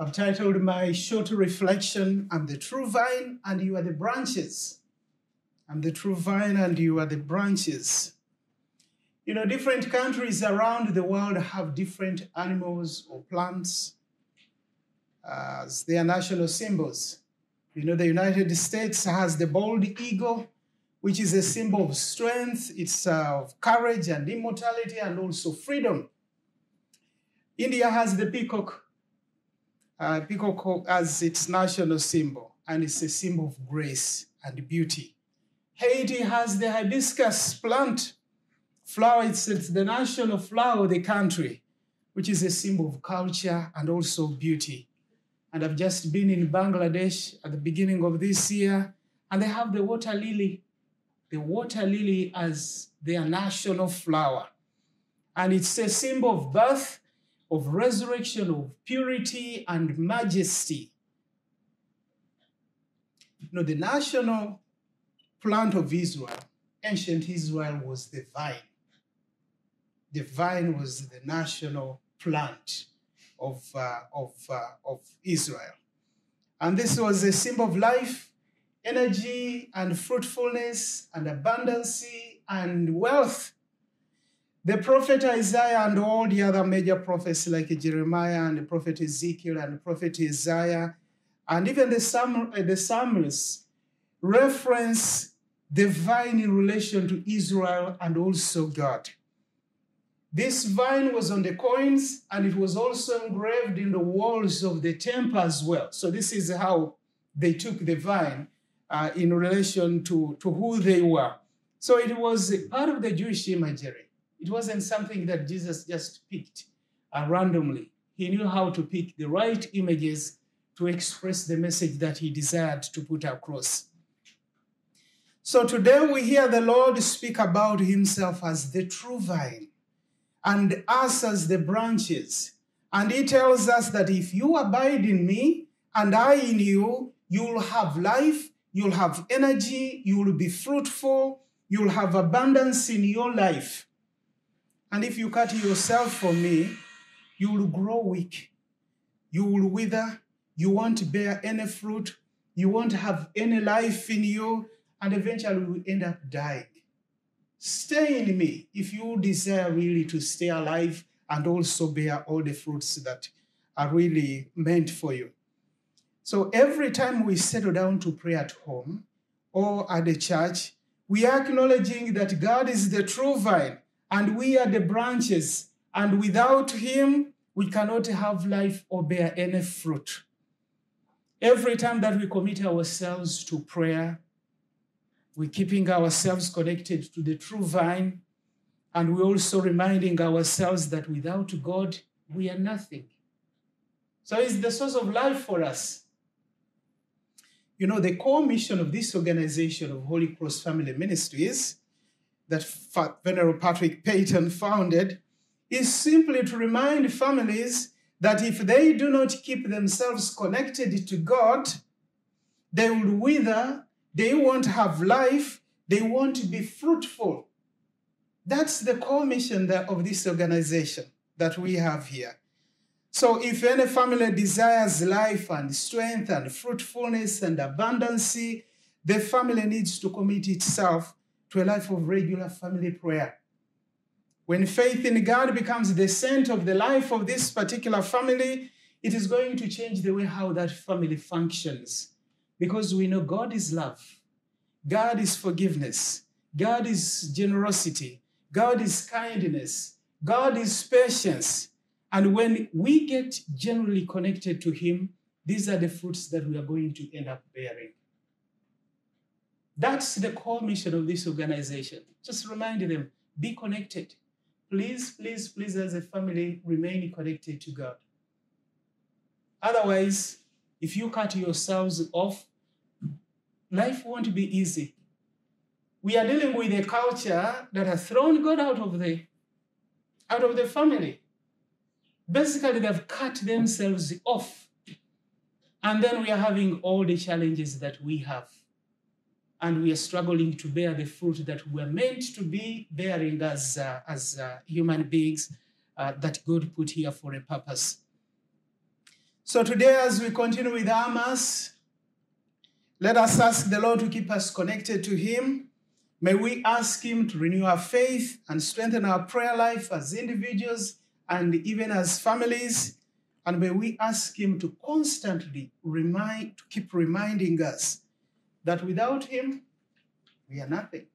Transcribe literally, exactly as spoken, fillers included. I've titled my short reflection, I'm the true vine and you are the branches. I'm the true vine and you are the branches. You know, different countries around the world have different animals or plants as their national symbols. You know, the United States has the bald eagle, which is a symbol of strength, it's uh, of courage and immortality and also freedom. India has the peacock, uh, peacock as its national symbol, and it's a symbol of grace and beauty. Haiti has the hibiscus plant flower, it's, it's the national flower of the country, which is a symbol of culture and also beauty. And I've just been in Bangladesh at the beginning of this year, and they have the water lily, the water lily as their national flower. And it's a symbol of birth, of resurrection, of purity and majesty. You know, the national plant of Israel, ancient Israel, was the vine. The vine was the national plant of, uh, of, uh, of Israel. And this was a symbol of life, energy and fruitfulness and abundance and wealth. The prophet Isaiah and all the other major prophets like Jeremiah and the prophet Ezekiel and the prophet Isaiah and even the, Sam the Psalms reference the vine in relation to Israel and also God. This vine was on the coins and it was also engraved in the walls of the temple as well. So this is how they took the vine uh, in relation to, to who they were. So it was part of the Jewish imagery. It wasn't something that Jesus just picked uh, randomly. He knew how to pick the right images to express the message that he desired to put across. So today we hear the Lord speak about himself as the true vine and us as the branches. And he tells us that if you abide in me and I in you, you'll have life, you'll have energy, you'll be fruitful, you'll have abundance in your life. And if you cut yourself from me, you will grow weak. You will wither. You won't bear any fruit. You won't have any life in you. And eventually you will end up dying. Stay in me if you desire really to stay alive and also bear all the fruits that are really meant for you. So every time we settle down to pray at home or at the church, we are acknowledging that God is the true vine. And we are the branches, and without him, we cannot have life or bear any fruit. Every time that we commit ourselves to prayer, we're keeping ourselves connected to the true vine, and we're also reminding ourselves that without God, we are nothing. So it's the source of life for us. You know, the core mission of this organization of Holy Cross Family Ministries that Venerable Patrick Peyton founded is simply to remind families that if they do not keep themselves connected to God, they will wither, they won't have life, they won't be fruitful. That's the core mission of this organization that we have here. So if any family desires life and strength and fruitfulness and abundance, the family needs to commit itself to a life of regular family prayer. When faith in God becomes the center of the life of this particular family, it is going to change the way how that family functions. Because we know God is love, God is forgiveness, God is generosity, God is kindness, God is patience. And when we get generally connected to him, these are the fruits that we are going to end up bearing. That's the core mission of this organization. Just remind them, be connected. Please, please, please, as a family, remain connected to God. Otherwise, if you cut yourselves off, life won't be easy. We are dealing with a culture that has thrown God out of the, out of the family. Basically, they've cut themselves off. And then we are having all the challenges that we have. And we are struggling to bear the fruit that we are meant to be bearing as, uh, as uh, human beings uh, that God put here for a purpose. So today, as we continue with Amos, let us ask the Lord to keep us connected to him. May we ask him to renew our faith and strengthen our prayer life as individuals and even as families. And may we ask him to constantly remind, to keep reminding us that without him, we are nothing.